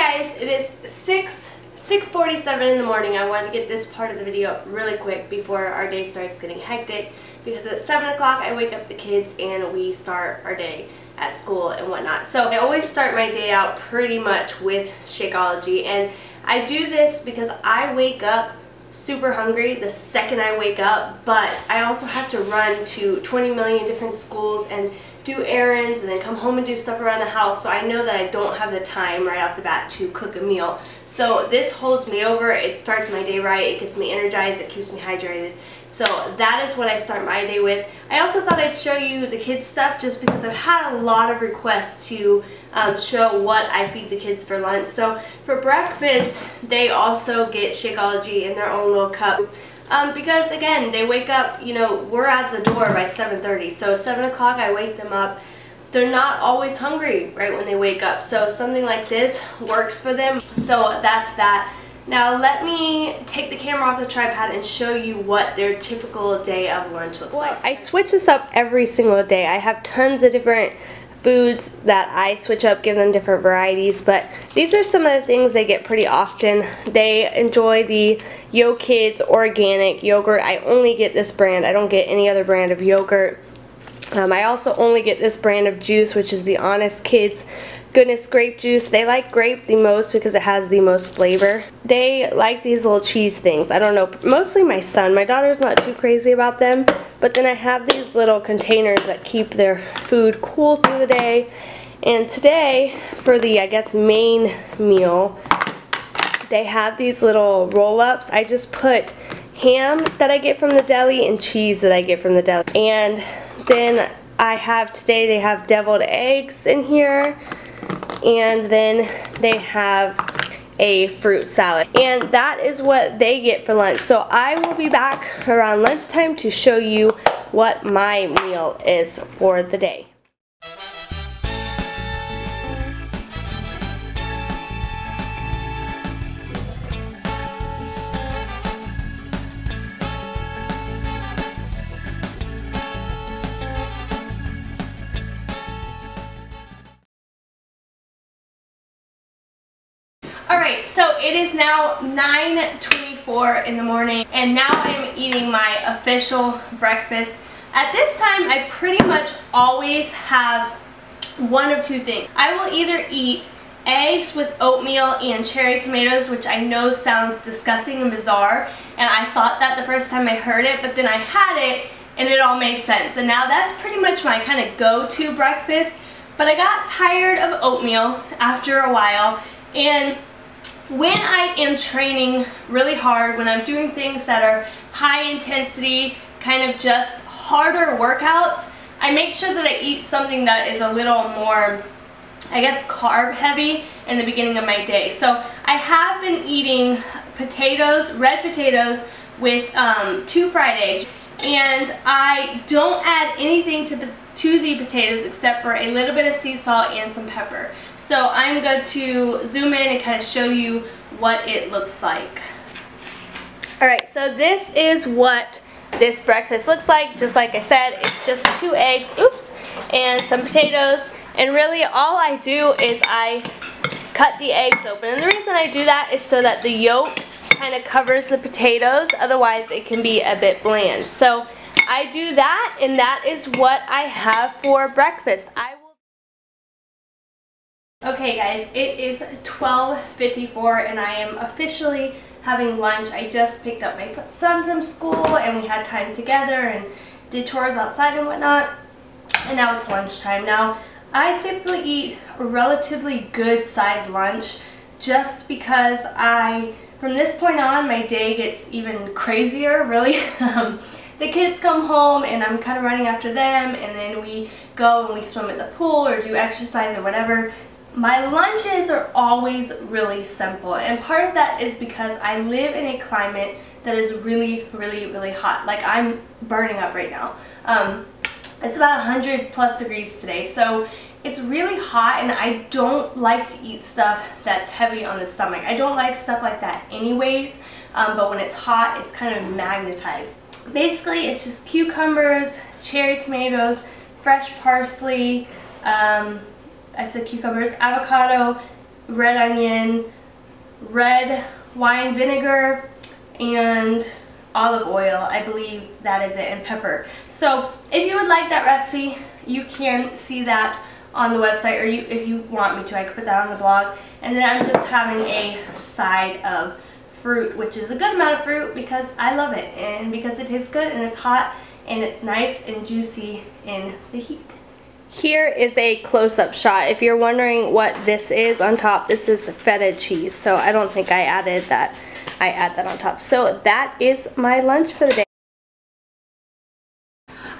guys, it is 6:47 in the morning. I wanted to get this part of the video up really quick before our day starts getting hectic, because at 7 o'clock I wake up the kids and we start our day at school and whatnot. So I always start my day out pretty much with Shakeology, and I do this because I wake up super hungry the second I wake up, but I also have to run to 20 million different schools and do errands and then come home and do stuff around the house, so I know that I don't have the time right off the bat to cook a meal. So this holds me over, it starts my day right, it gets me energized, it keeps me hydrated. So that is what I start my day with. I also thought I'd show you the kids stuff just because I've had a lot of requests to show what I feed the kids for lunch. So for breakfast, they also get Shakeology in their own little cup. Because again, they wake up, you know, we're at the door by 7:30, so 7 o'clock I wake them up. They're not always hungry right when they wake up, so something like this works for them. So that's that. Now let me take the camera off the tripod and show you what their typical day of lunch looks like. I switch this up every single day. I have tons of different foods that I switch up, give them different varieties, but these are some of the things they get pretty often. They enjoy the Yo Kids Organic Yogurt. I only get this brand. I don't get any other brand of yogurt. I also only get this brand of juice, which is the Honest Kids Goodness grape juice. They like grape the most because it has the most flavor. They like these little cheese things. I don't know, mostly my son. My daughter's not too crazy about them, but then I have these little containers that keep their food cool through the day. And today, for the, I guess, main meal, they have these little roll-ups. I just put ham that I get from the deli and cheese that I get from the deli. And then I have today, they have deviled eggs in here, and then they have a fruit salad. And that is what they get for lunch. So I will be back around lunchtime to show you what my meal is for the day. Alright, so it is now 9:24 in the morning, and now I'm eating my official breakfast. At this time, I pretty much always have one of two things. I will either eat eggs with oatmeal and cherry tomatoes, which I know sounds disgusting and bizarre, and I thought that the first time I heard it, but then I had it, and it all made sense. And now that's pretty much my kind of go-to breakfast, but I got tired of oatmeal after a while, and when I am training really hard, when I'm doing things that are high intensity, kind of just harder workouts, I make sure that I eat something that is a little more, I guess, carb heavy in the beginning of my day. So I have been eating potatoes, red potatoes, with two fried eggs, and I don't add anything to the potatoes except for a little bit of sea salt and some pepper. So I'm going to zoom in and kind of show you what it looks like. Alright, so this is what this breakfast looks like. Just like I said, it's just two eggs, oops, and some potatoes. And really all I do is I cut the eggs open. And the reason I do that is so that the yolk kind of covers the potatoes. Otherwise it can be a bit bland. So I do that, and that is what I have for breakfast. Okay guys, it is 12:54 and I am officially having lunch. I just picked up my son from school and we had time together and did chores outside and whatnot. And now it's lunchtime. Now, I typically eat a relatively good sized lunch just because I, from this point on, my day gets even crazier, really. The kids come home and I'm kind of running after them, and then we go and we swim at the pool or do exercise or whatever. My lunches are always really simple, and part of that is because I live in a climate that is really, really, really hot. Like, I'm burning up right now. It's about 100 plus degrees today, so it's really hot, and I don't like to eat stuff that's heavy on the stomach. I don't like stuff like that anyways, but when it's hot, it's kind of magnetized. Basically, it's just cucumbers, cherry tomatoes, fresh parsley, I said cucumbers, avocado, red onion, red wine vinegar, and olive oil, I believe that is it, and pepper. So if you would like that recipe, you can see that on the website, or if you want me to, I could put that on the blog. And then I'm just having a side of fruit, which is a good amount of fruit because I love it and because it tastes good and it's hot and it's nice and juicy in the heat. Here is a close-up shot. If you're wondering what this is on top, this is feta cheese. So I don't think I added that. I add that on top. So that is my lunch for the day.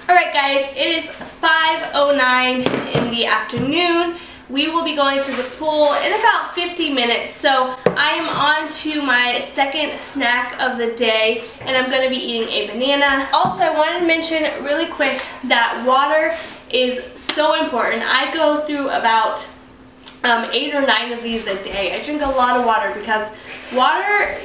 Alright guys, it is 5:09 in the afternoon. We will be going to the pool in about 50 minutes. So I am on to my second snack of the day, and I'm going to be eating a banana. Also, I wanted to mention really quick that water is so important. I go through about 8 or 9 of these a day. I drink a lot of water because water,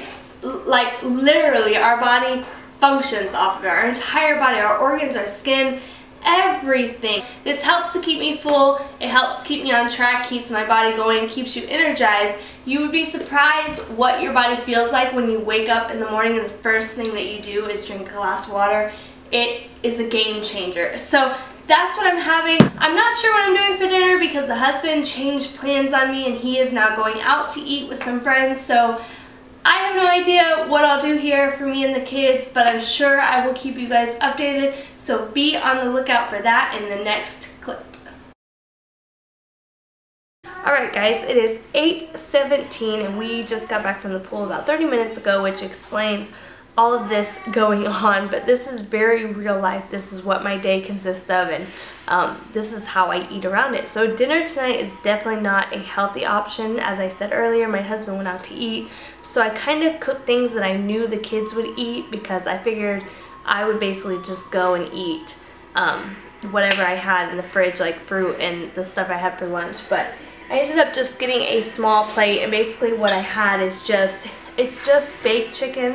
like literally our body functions off of it. Our entire body, our organs, our skin, everything. This helps to keep me full, it helps keep me on track, keeps my body going, keeps you energized. You would be surprised what your body feels like when you wake up in the morning and the first thing that you do is drink a glass of water. It is a game changer. So that's what I'm having. I'm not sure what I'm doing for dinner because the husband changed plans on me and he is now going out to eat with some friends, so I have no idea what I'll do here for me and the kids, but I'm sure I will keep you guys updated, so be on the lookout for that in the next clip. Alright guys, it is 8:17 and we just got back from the pool about 30 minutes ago, which explains all of this going on, but this is very real life. This is what my day consists of, and this is how I eat around it. So dinner tonight is definitely not a healthy option. As I said earlier, my husband went out to eat, so I kind of cooked things that I knew the kids would eat because I figured I would basically just go and eat whatever I had in the fridge, like fruit and the stuff I had for lunch. But I ended up just getting a small plate, and basically what I had is just, it's just baked chicken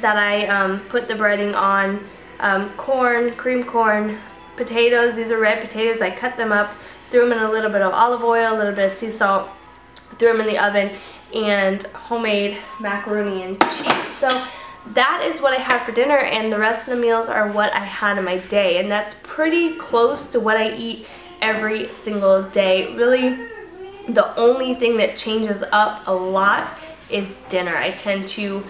that I put the breading on, corn, cream corn, potatoes. These are red potatoes. I cut them up, threw them in a little bit of olive oil, a little bit of sea salt, threw them in the oven, and homemade macaroni and cheese. So that is what I had for dinner, and the rest of the meals are what I had in my day, and that's pretty close to what I eat every single day. Really, the only thing that changes up a lot is dinner. I tend to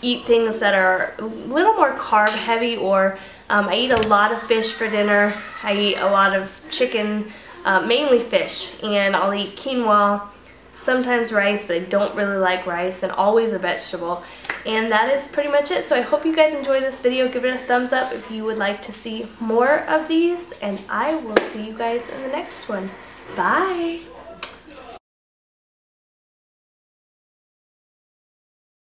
eat things that are a little more carb heavy, or I eat a lot of fish for dinner. I eat a lot of chicken, mainly fish, and I'll eat quinoa, sometimes rice, but I don't really like rice, and always a vegetable. And that is pretty much it. So I hope you guys enjoyed this video. Give it a thumbs up if you would like to see more of these, and I will see you guys in the next one. Bye!